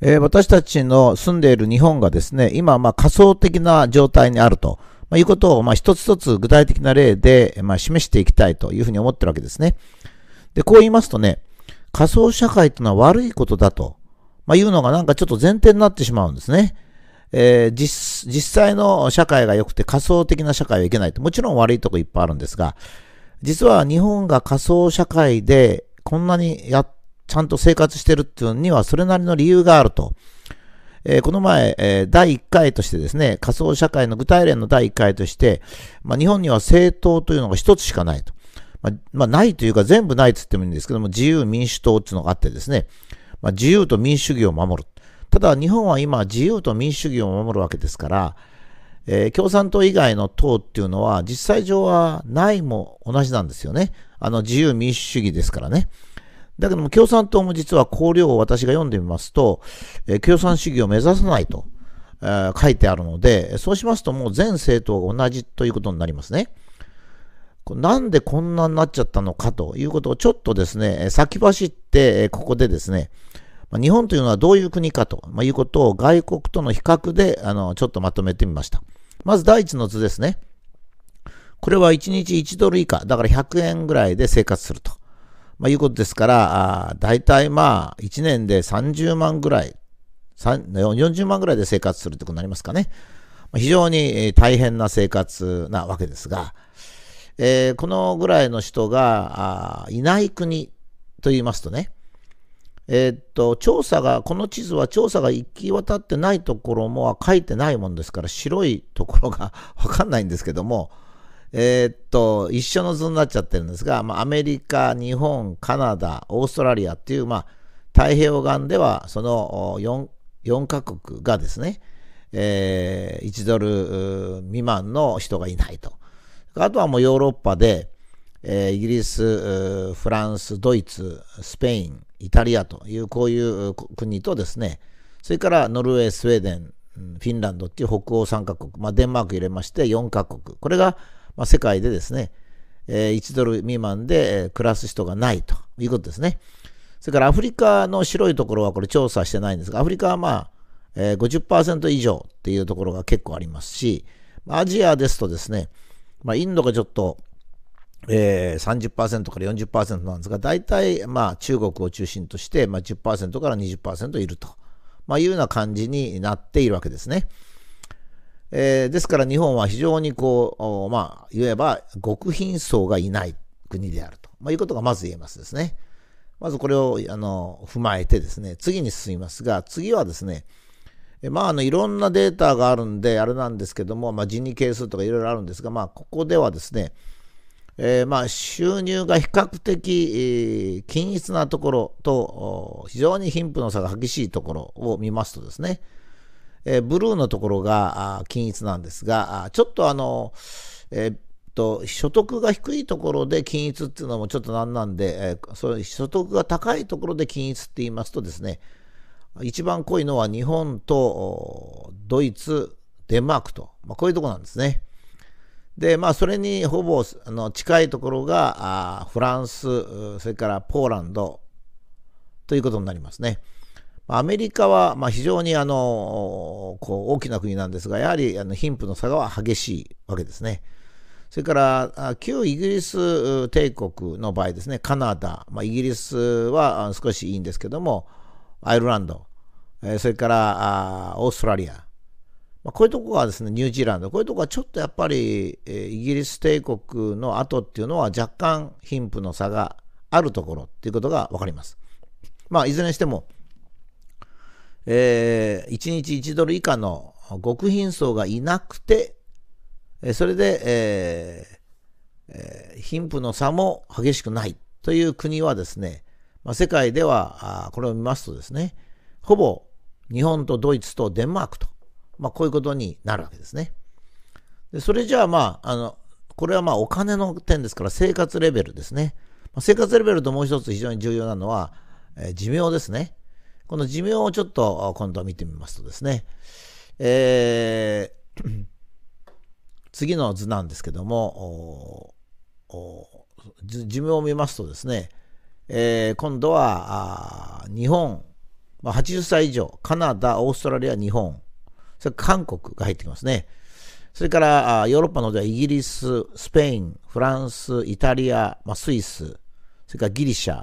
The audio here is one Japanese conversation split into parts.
私たちの住んでいる日本がですね、今仮想的な状態にあるということを一つ一つ具体的な例で示していきたいというふうに思ってるわけですね。で、こう言いますとね、仮想社会というのは悪いことだというのがなんかちょっと前提になってしまうんですね。実際の社会が良くて仮想的な社会はいけないと。もちろん悪いとこいっぱいあるんですが、実は日本が仮想社会でこんなにちゃんと生活してるっていうのにはそれなりの理由があると。この前、第1回としてですね、仮想社会の具体例の第1回として、日本には政党というのが一つしかないと。ないというか全部ないって言ってもいいんですけども、自由民主党っていうのがあってですね、自由と民主主義を守る。ただ日本は今自由と民主主義を守るわけですから、共産党以外の党っていうのは実際上はないも同じなんですよね。自由民主主義ですからね。だけども共産党も実は綱領を私が読んでみますと、共産主義を目指さないと、書いてあるので、そうしますともう全政党が同じということになりますね。なんでこんなになっちゃったのかということをちょっとですね、先走ってここでですね、日本というのはどういう国かということを外国との比較でちょっとまとめてみました。まず第一の図ですね。これは1日1ドル以下、だから100円ぐらいで生活するということですから、だいたい1年で30万ぐらい、40万ぐらいで生活するということになりますかね。非常に大変な生活なわけですが、このぐらいの人がいない国と言いますとね、この地図は調査が行き渡ってないところも書いてないもんですから、白いところがわかんないんですけども、一緒の図になっちゃってるんですが、アメリカ、日本、カナダ、オーストラリアっていう、太平洋岸では、その4カ国がですね、1ドル未満の人がいないと。あとはもうヨーロッパで、イギリス、フランス、ドイツ、スペイン、イタリアというこういう国とですね、それからノルウェー、スウェーデン、フィンランドっていう北欧3カ国、デンマーク入れまして4カ国、これが世界でですね、1ドル未満で暮らす人がないということですね。それからアフリカの白いところはこれ調査してないんですが、アフリカは50% 以上っていうところが結構ありますし、アジアですとですね、インドがちょっと30% から 40% なんですが、大体中国を中心として 10% から 20% いるというような感じになっているわけですね。ですから日本は非常に言えば極貧層がいない国であると、いうことがまず言えますですね。まずこれを踏まえてですね、次に進みますが、次はですね、いろんなデータがあるんであれなんですけども、ジニ係数とかいろいろあるんですが、ここではですね、収入が比較的均一なところと非常に貧富の差が激しいところを見ますとですね、ブルーのところが均一なんですが、ちょっと所得が低いところで均一っていうのもちょっとなんなんで、そういう所得が高いところで均一って言いますとですね、一番濃いのは日本とドイツ、デンマークと、こういうところなんですね。で、それにほぼ近いところがフランス、それからポーランドということになりますね。アメリカは非常に大きな国なんですが、やはり貧富の差が激しいわけですね。それから旧イギリス帝国の場合ですね、カナダ、イギリスは少しいいんですけども、アイルランド、それからオーストラリア、こういうところがですね、ニュージーランド、こういうところはちょっとやっぱり、イギリス帝国の後っていうのは若干貧富の差があるところっていうことがわかります。いずれにしても、1日1ドル以下の極貧層がいなくて、それで、貧富の差も激しくないという国はですね、世界では、これを見ますとですね、ほぼ日本とドイツとデンマークと、こういうことになるわけですね。で、それじゃあこれはお金の点ですから、生活レベルですね。生活レベルともう一つ非常に重要なのは、寿命ですね。この寿命をちょっと今度は見てみますとですね、次の図なんですけども、寿命を見ますとですね、今度は日本、80歳以上、カナダ、オーストラリア、日本、それ韓国が入ってきますね。それからヨーロッパの方ではイギリス、スペイン、フランス、イタリア、スイス、それからギリシャ、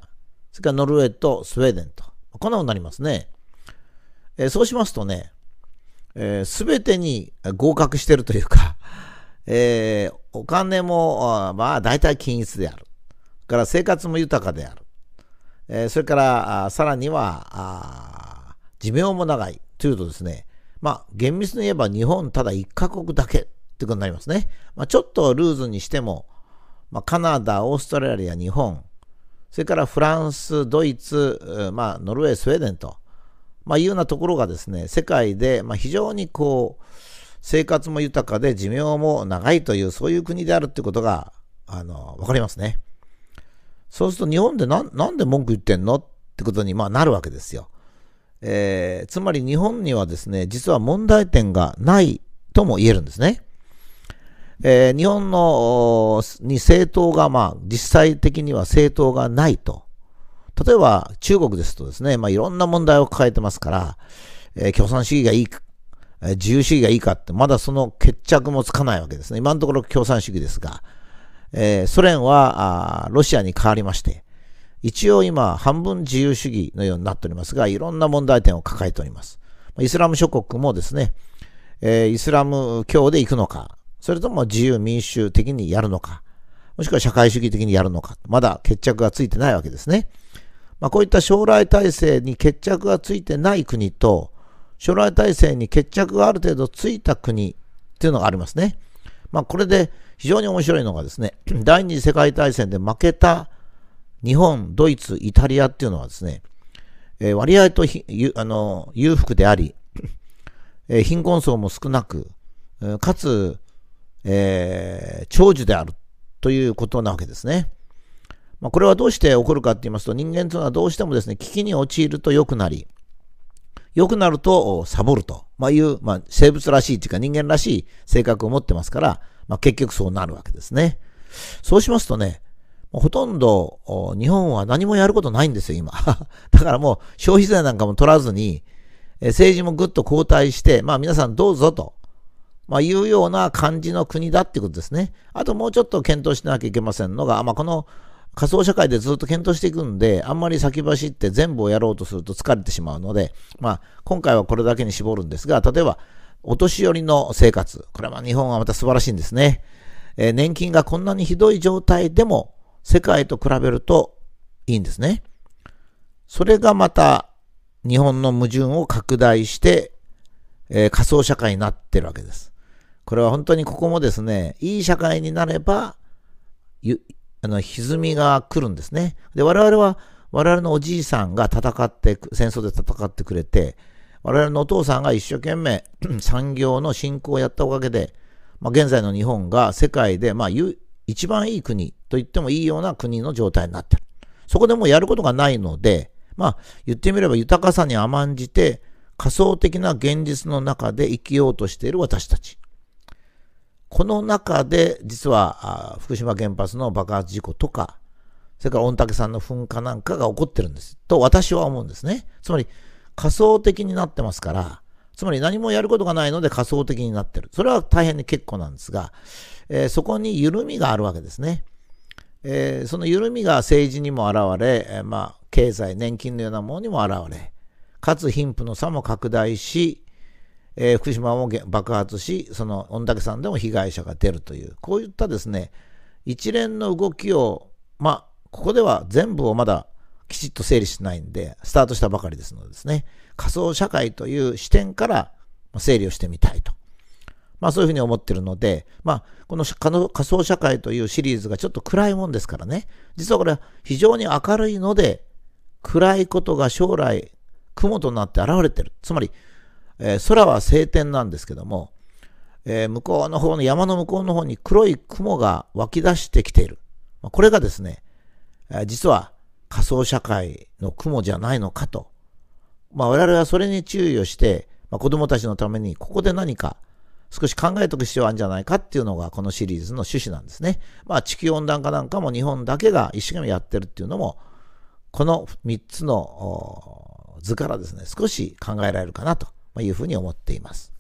それからノルウェーとスウェーデンと、こんなことになりますね。そうしますとね、すべてに合格しているというか、お金も大体均一である。から生活も豊かである。それからさらには寿命も長いというとですね、厳密に言えば日本ただ1カ国だけということになりますね。ちょっとルーズにしても、カナダ、オーストラリア、日本、それからフランス、ドイツ、ノルウェー、スウェーデンと、いうようなところがですね、世界で非常にこう生活も豊かで寿命も長いという、そういう国であるということが分かりますね。そうすると日本でなんで文句言ってんのってことになるわけですよ。つまり日本にはですね、実は問題点がないとも言えるんですね。日本に政党が、実際的には政党がないと。例えば中国ですとですね、いろんな問題を抱えてますから、共産主義がいいか、自由主義がいいかって、まだその決着もつかないわけですね。今のところ共産主義ですが、ソ連はロシアに変わりまして、一応今半分自由主義のようになっておりますが、いろんな問題点を抱えております。イスラム諸国もですね、イスラム教で行くのか、それとも自由民主的にやるのか、もしくは社会主義的にやるのか、まだ決着がついてないわけですね。こういった将来体制に決着がついてない国と、将来体制に決着がある程度ついた国というのがありますね。これで非常に面白いのがですね、第二次世界大戦で負けた日本、ドイツ、イタリアっていうのはですね、割合と裕福であり、貧困層も少なく、かつ、長寿であるということなわけですね。これはどうして起こるかと言いますと、人間というのはどうしてもですね、危機に陥ると良くなり、良くなるとサボるという、生物らしいというか人間らしい性格を持ってますから、結局そうなるわけですね。そうしますとね、ほとんど日本は何もやることないんですよ、今。だからもう消費税なんかも取らずに、政治もぐっと後退して、皆さんどうぞと、いうような感じの国だっていうことですね。あともうちょっと検討しなきゃいけませんのが、この仮想社会でずっと検討していくんで、あんまり先走って全部をやろうとすると疲れてしまうので、今回はこれだけに絞るんですが、例えばお年寄りの生活。これは日本はまた素晴らしいんですね。年金がこんなにひどい状態でも世界と比べるといいんですね。それがまた日本の矛盾を拡大して、仮想社会になっているわけです。これは本当にここもですね、いい社会になれば、歪みが来るんですね。で、我々のおじいさんが戦争で戦ってくれて、我々のお父さんが一生懸命産業の振興をやったおかげで、現在の日本が世界で、一番いい国と言ってもいいような国の状態になっている。そこでもうやることがないので、言ってみれば豊かさに甘んじて仮想的な現実の中で生きようとしている私たち。この中で実は福島原発の爆発事故とか、それから御嶽山の噴火なんかが起こってるんですと私は思うんですね。つまり仮想的になってますから、つまり何もやることがないので仮想的になってる。それは大変に結構なんですが、そこに緩みがあるわけですね。その緩みが政治にも現れ、経済、年金のようなものにも現れ、かつ貧富の差も拡大し、福島も爆発し、その御嶽山でも被害者が出るという、こういったですね、一連の動きを、ここでは全部をまだきちっと整理してないんで、スタートしたばかりですのでですね、仮想社会という視点から整理をしてみたいと。そういうふうに思ってるので、この仮想社会というシリーズがちょっと暗いもんですからね、実はこれは非常に明るいので、暗いことが将来雲となって現れてる。つまり、空は晴天なんですけども、山の向こうの方に黒い雲が湧き出してきている。これがですね、実は仮想社会の雲じゃないのかと。我々はそれに注意をして、子供たちのためにここで何か少し考えておく必要があるんじゃないかっていうのがこのシリーズの趣旨なんですね。地球温暖化なんかも日本だけが一生懸命やってるっていうのも、この3つの図からですね、少し考えられるかなというふうに思っています。